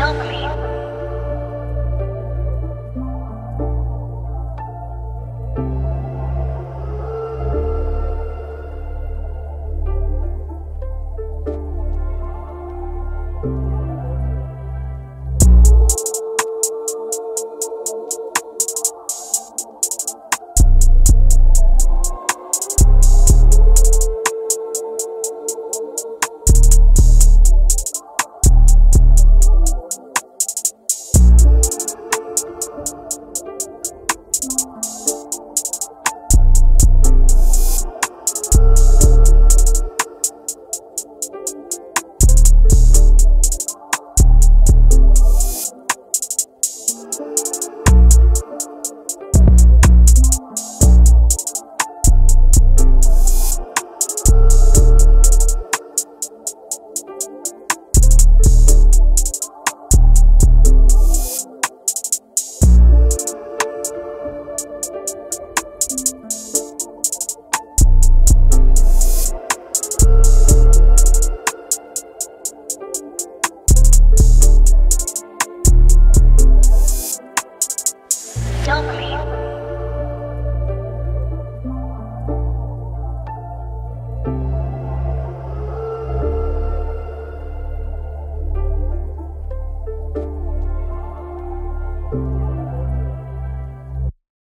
dopamine.